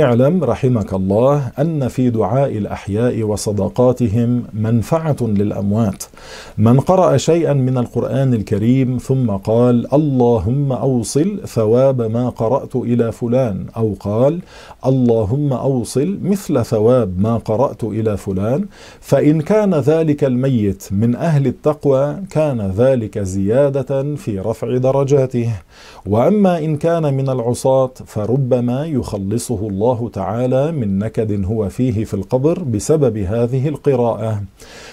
اعلم رحمك الله أن في دعاء الأحياء وصدقاتهم منفعة للأموات. من قرأ شيئا من القرآن الكريم ثم قال اللهم أوصل ثواب ما قرأت إلى فلان، أو قال اللهم أوصل مثل ثواب ما قرأت إلى فلان، فإن كان ذلك الميت من أهل التقوى كان ذلك زيادة في رفع درجاته، وأما إن كان من العصاة فربما يخلصه الله تعالى من نكد هو فيه في القبر بسبب هذه القراءة.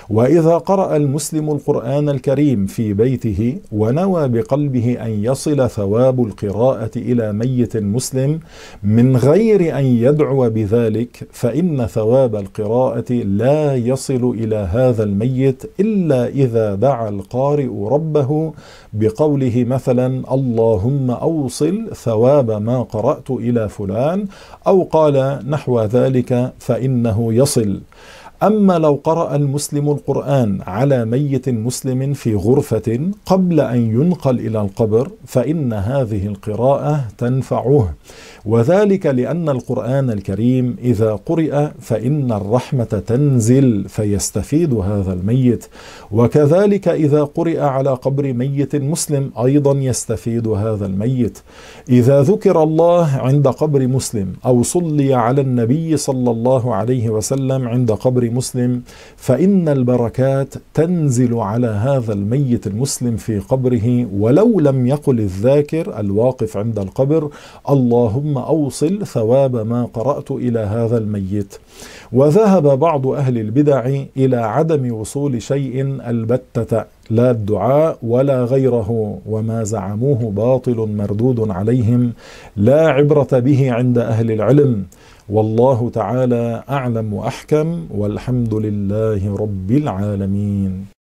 وإذا قرأ المسلم القرآن الكريم في بيته ونوى بقلبه أن يصل ثواب القراءة إلى ميت مسلم من غير أن يدعو بذلك، فإن ثواب القراءة لا يصل إلى هذا الميت إلا إذا دعا القارئ ربه بقوله مثلا اللهم أوصل ثواب ما قرأت إلى فلان، أو قال نحو ذلك فإنه يصل. أما لو قرأ المسلم القرآن على ميت مسلم في غرفة قبل أن ينقل إلى القبر فإن هذه القراءة تنفعه، وذلك لأن القرآن الكريم إذا قرئ فإن الرحمة تنزل فيستفيد هذا الميت، وكذلك إذا قرئ على قبر ميت مسلم أيضا يستفيد هذا الميت. إذا ذكر الله عند قبر مسلم أو صلي على النبي صلى الله عليه وسلم عند قبر مسلم فإن البركات تنزل على هذا الميت المسلم في قبره، ولو لم يقل الذاكر الواقف عند القبر اللهم أوصل ثواب ما قرأت إلى هذا الميت. وذهب بعض أهل البدع إلى عدم وصول شيء البتة، لا الدعاء ولا غيره، وما زعموه باطل مردود عليهم لا عبرة به عند أهل العلم، والله تعالى أعلم وأحكم، والحمد لله رب العالمين.